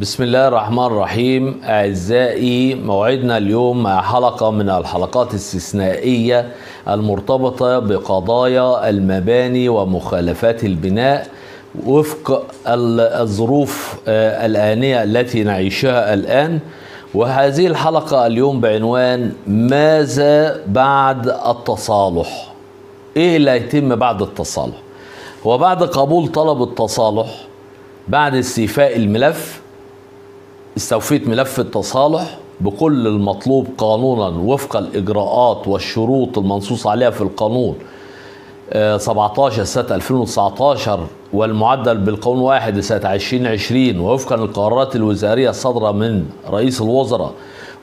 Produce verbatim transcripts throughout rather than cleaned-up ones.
بسم الله الرحمن الرحيم. أعزائي، موعدنا اليوم مع حلقة من الحلقات الاستثنائية المرتبطة بقضايا المباني ومخالفات البناء وفق الظروف الآنية التي نعيشها الآن. وهذه الحلقة اليوم بعنوان ماذا بعد التصالح؟ إيه اللي هيتم بعد التصالح؟ وبعد قبول طلب التصالح، بعد استيفاء الملف، استوفيت ملف التصالح بكل المطلوب قانونا وفق الإجراءات والشروط المنصوص عليها في القانون سبعتاشر سنة ألفين وتسعتاشر والمعدل بالقانون واحد سنة ألفين وعشرين، ووفقا للقرارات الوزارية الصادرة من رئيس الوزراء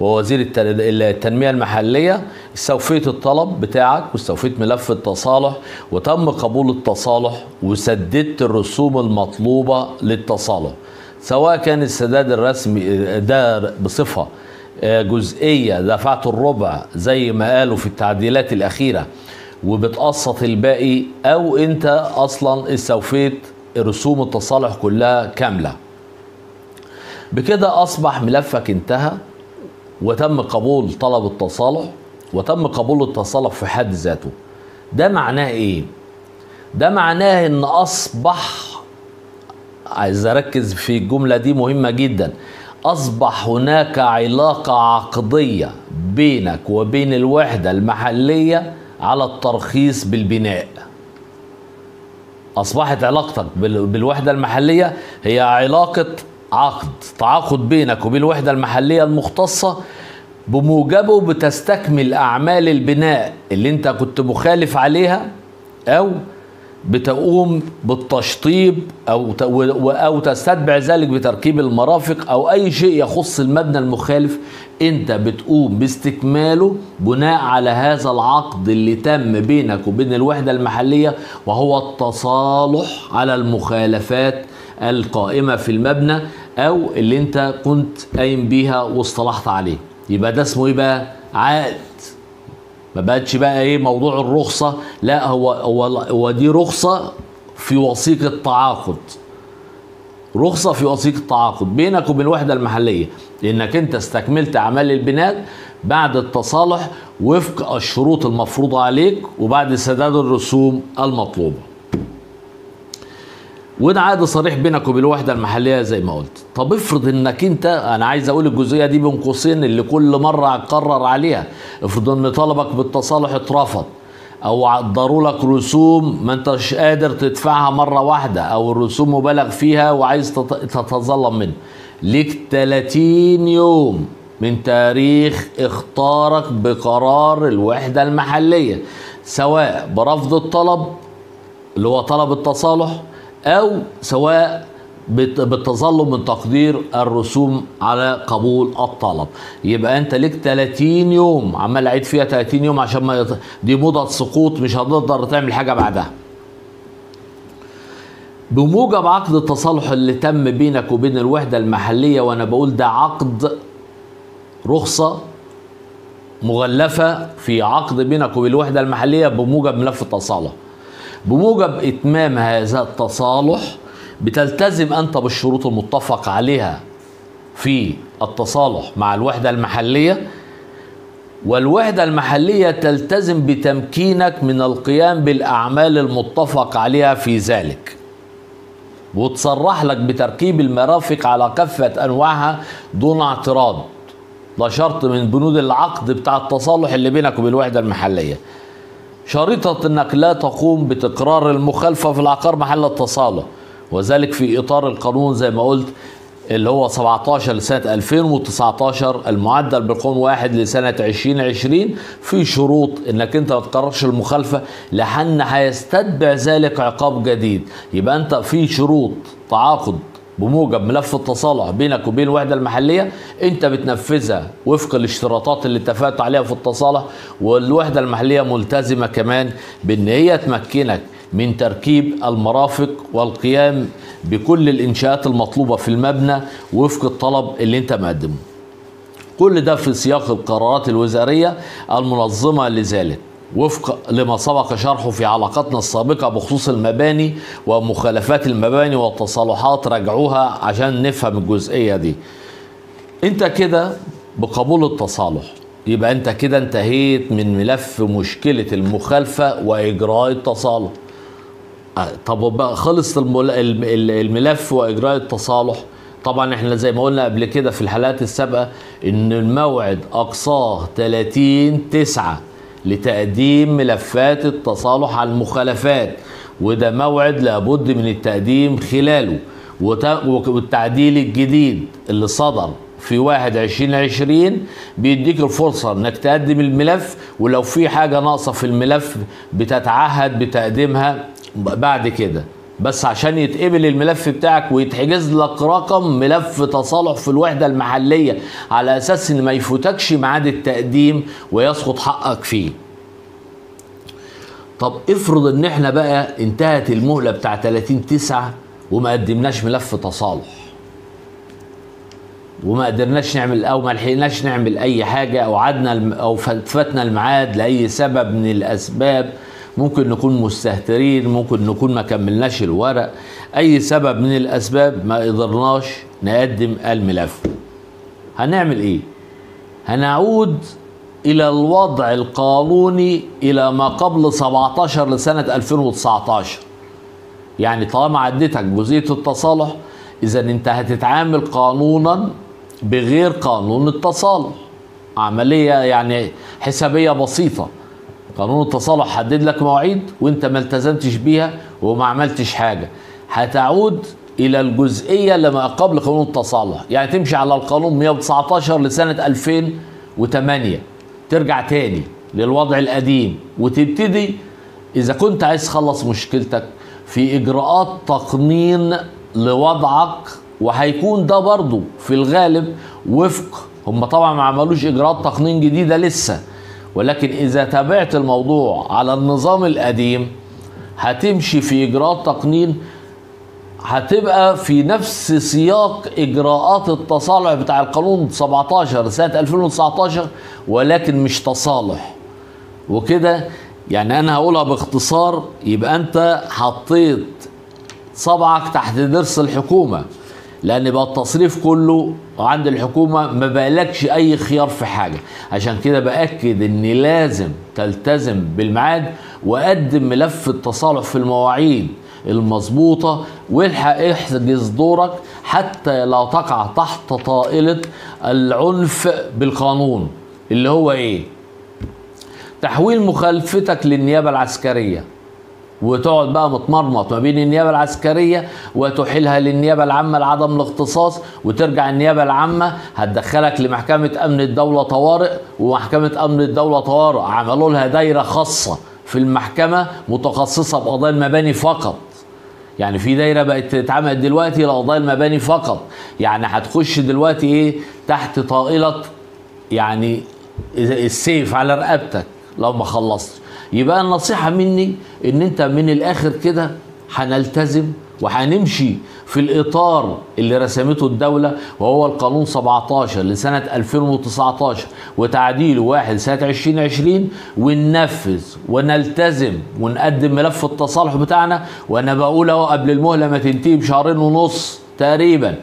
ووزير التنمية المحلية، استوفيت الطلب بتاعك واستوفيت ملف التصالح وتم قبول التصالح وسددت الرسوم المطلوبة للتصالح، سواء كان السداد الرسمي ده بصفة جزئية دفعت الربع زي ما قالوا في التعديلات الأخيرة وبتقسط الباقي، أو أنت أصلا استوفيت رسوم التصالح كلها كاملة. بكده أصبح ملفك انتهى وتم قبول طلب التصالح وتم قبول التصالح في حد ذاته. ده معناه إيه؟ ده معناه إن أصبح، عايز أركز في الجملة دي مهمة جدا، أصبح هناك علاقة عقدية بينك وبين الوحدة المحلية على الترخيص بالبناء. أصبحت علاقتك بالوحدة المحلية هي علاقة عقد، تعاقد بينك وبين الوحدة المحلية المختصة، بموجبه بتستكمل أعمال البناء اللي أنت كنت مخالف عليها، أو بتقوم بالتشطيب أو أو تستتبع ذلك بتركيب المرافق أو أي شيء يخص المبنى المخالف، أنت بتقوم باستكماله بناء على هذا العقد اللي تم بينك وبين الوحدة المحلية، وهو التصالح على المخالفات القائمة في المبنى أو اللي أنت كنت قايم بيها واصطلحت عليه. يبقى ده اسمه إيه بقى؟ عقد. ما بقتش بقى ايه موضوع الرخصه، لا، هو هو هو دي رخصه في وثيقه تعاقد، رخصه في وثيقه تعاقد بينك وبين الوحده المحليه انك انت استكملت اعمال البناء بعد التصالح وفق الشروط المفروضه عليك وبعد سداد الرسوم المطلوبه. وده عقد صريح بينك وبين الوحده المحليه زي ما قلت. طب افرض انك انت، انا عايز اقول الجزئيه دي بين قوسين اللي كل مره هتقرر عليها، افرض ان طلبك بالتصالح اترفض او عدروا لك رسوم ما انتش قادر تدفعها مره واحده، او الرسوم مبالغ فيها وعايز تتظلم منها، ليك تلاتين يوم من تاريخ اختارك بقرار الوحده المحليه، سواء برفض الطلب اللي هو طلب التصالح أو سواء بالتظلم من تقدير الرسوم على قبول الطلب. يبقى أنت لك تلاتين يوم، عمال أعيد فيها تلاتين يوم عشان ما يط... دي مدة سقوط، مش هتقدر تعمل حاجة بعدها. بموجب عقد التصالح اللي تم بينك وبين الوحدة المحلية، وأنا بقول ده عقد، رخصة مغلفة في عقد بينك وبين الوحدة المحلية بموجب ملف التصالح. بموجب إتمام هذا التصالح بتلتزم أنت بالشروط المتفق عليها في التصالح مع الوحدة المحلية، والوحدة المحلية تلتزم بتمكينك من القيام بالأعمال المتفق عليها في ذلك، وتصرح لك بتركيب المرافق على كافة أنواعها دون اعتراض. ده شرط من بنود العقد بتاع التصالح اللي بينك وبين الوحدة المحلية، شريطة أنك لا تقوم بتكرار المخالفة في العقار محل التصالح، وذلك في إطار القانون زي ما قلت اللي هو سبعتاشر لسنة ألفين وتسعتاشر المعدل بالقانون واحد لسنة ألفين وعشرين، في شروط أنك أنت ما تكررش المخالفة لحن هيستتبع ذلك عقاب جديد. يبقى أنت في شروط تعاقد بموجب ملف التصالح بينك وبين الوحدة المحلية، انت بتنفذها وفق الاشتراطات اللي اتفقت عليها في التصالح، والوحدة المحلية ملتزمة كمان بان هي تمكنك من تركيب المرافق والقيام بكل الانشاءات المطلوبة في المبنى وفق الطلب اللي انت مقدمه. كل ده في سياق القرارات الوزارية المنظمة لذلك. وفق لما سبق شرحه في علاقتنا السابقة بخصوص المباني ومخالفات المباني والتصالحات، راجعوها عشان نفهم الجزئية دي. انت كده بقبول التصالح يبقى انت كده انتهيت من ملف مشكلة المخالفة واجراء التصالح. طب بقى خلص الملف واجراء التصالح. طبعا احنا زي ما قلنا قبل كده في الحلقات السابقة ان الموعد اقصاه ثلاثين تسعة لتقديم ملفات التصالح على المخالفات، وده موعد لابد من التقديم خلاله، والتعديل الجديد اللي صدر في واحد عشرين عشرين بيديك الفرصة انك تقدم الملف، ولو في حاجة ناقصة في الملف بتتعهد بتقديمها بعد كده، بس عشان يتقبل الملف بتاعك ويتحجز لك رقم ملف تصالح في الوحدة المحلية على أساس إن ما يفوتكش ميعاد التقديم ويسقط حقك فيه. طب افرض إن إحنا بقى انتهت المهلة بتاع ثلاثين تسعة وما قدمناش ملف تصالح وما قدرناش نعمل أو ما لحقناش نعمل أي حاجة أو عدنا أو فاتنا الميعاد لأي سبب من الأسباب، ممكن نكون مستهترين، ممكن نكون ما كملناش الورق، اي سبب من الاسباب ما قدرناش نقدم الملف، هنعمل ايه؟ هنعود الى الوضع القانوني الى ما قبل سبعتاشر لسنة ألفين وتسعتاشر. يعني طالما عدتك جزئية التصالح اذا انت هتتعامل قانونا بغير قانون التصالح. عملية يعني حسابية بسيطة. قانون التصالح حدد لك مواعيد وانت ما التزمتش بيها وما عملتش حاجه، هتعود الى الجزئيه لما قبل قانون التصالح، يعني تمشي على القانون مية وتسعتاشر لسنه ألفين وتمانية، ترجع تاني للوضع القديم وتبتدي اذا كنت عايز تخلص مشكلتك في اجراءات تقنين لوضعك، وهيكون ده برضو في الغالب وفق، هم طبعا ما عملوش اجراءات تقنين جديده لسه، ولكن إذا تابعت الموضوع على النظام القديم هتمشي في إجراءات تقنين هتبقى في نفس سياق إجراءات التصالح بتاع القانون سبعتاشر سنة ألفين وتسعتاشر، ولكن مش تصالح. وكده يعني أنا هقولها باختصار، يبقى أنت حطيت صبعك تحت ضرس الحكومة، لأن بقى التصريف كله عند الحكومة، ما بقالكش أي خيار في حاجة. عشان كده بأكد إن لازم تلتزم بالميعاد وقدم ملف التصالح في المواعيد المظبوطة، والحق احجز دورك حتى لا تقع تحت طائلة العنف بالقانون، اللي هو إيه؟ تحويل مخالفتك للنيابة العسكرية، وتقعد بقى متمرمط ما بين النيابه العسكريه وتحيلها للنيابه العامه لعدم الاختصاص، وترجع النيابه العامه هتدخلك لمحكمه امن الدوله طوارئ، ومحكمه امن الدوله طوارئ عملوا لها دايره خاصه في المحكمه متخصصه بقضايا المباني فقط. يعني في دايره بقت اتعملت دلوقتي لقضايا المباني فقط، يعني هتخش دلوقتي ايه؟ تحت طائله يعني السيف على رقبتك لو ما خلصتش. يبقى النصيحة مني ان انت من الاخر كده هنلتزم وهنمشي في الاطار اللي رسمته الدولة، وهو القانون سبعتاشر لسنة ألفين وتسعتاشر وتعديله واحد سنة عشرين عشرين، وننفذ ونلتزم ونقدم ملف التصالح بتاعنا. وانا بقول اهو قبل المهلة ما تنتهي بشهرين ونص تقريبا،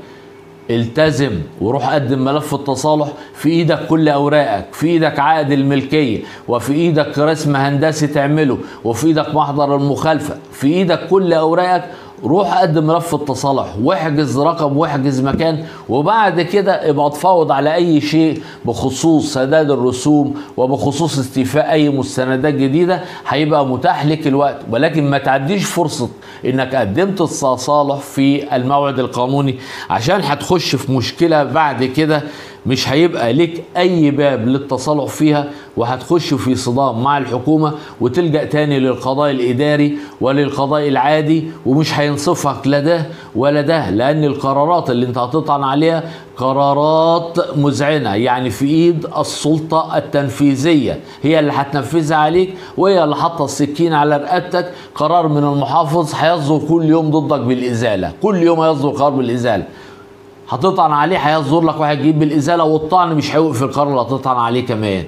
التزم وروح قدم ملف التصالح، في ايدك كل اوراقك، في ايدك عقد الملكيه، وفي ايدك رسم هندسي تعمله، وفي ايدك محضر المخالفه، في ايدك كل اوراقك، روح قدم ملف التصالح واحجز رقم واحجز مكان، وبعد كده ابقى تفاوض على اي شيء بخصوص سداد الرسوم وبخصوص استيفاء اي مستندات جديده، هيبقى متاح لك الوقت، ولكن ما تعديش فرصه انك قدمت التصالح في الموعد القانوني، عشان هتخش في مشكله بعد كده مش هيبقى لك اي باب للتصالح فيها، وهتخش في صدام مع الحكومه وتلجأ تاني للقضاء الاداري وللقضاء العادي، ومش هينصفك لا ده ولا ده، لان القرارات اللي انت هتطعن عليها قرارات مزعنه، يعني في ايد السلطه التنفيذيه، هي اللي هتنفذها عليك وهي اللي حاطه السكين على رقبتك. قرار من المحافظ هيصدر كل يوم ضدك بالازاله، كل يوم هيصدر قرار بالازاله، هتطعن عليه هيصدر لك واحد جديد بالازاله، والطعن مش هيوقف في القرار اللي هتطعن عليه كمان.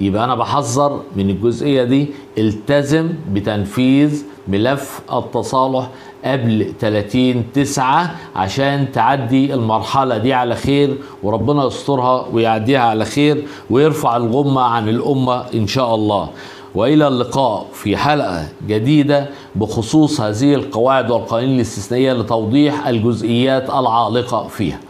يبقى انا بحذر من الجزئيه دي، التزم بتنفيذ ملف التصالح قبل ثلاثين تسعة عشان تعدي المرحله دي على خير، وربنا يسترها ويعديها على خير ويرفع الغمه عن الامه ان شاء الله. والى اللقاء في حلقه جديده بخصوص هذه القواعد والقوانين الاستثنائيه لتوضيح الجزئيات العالقه فيها.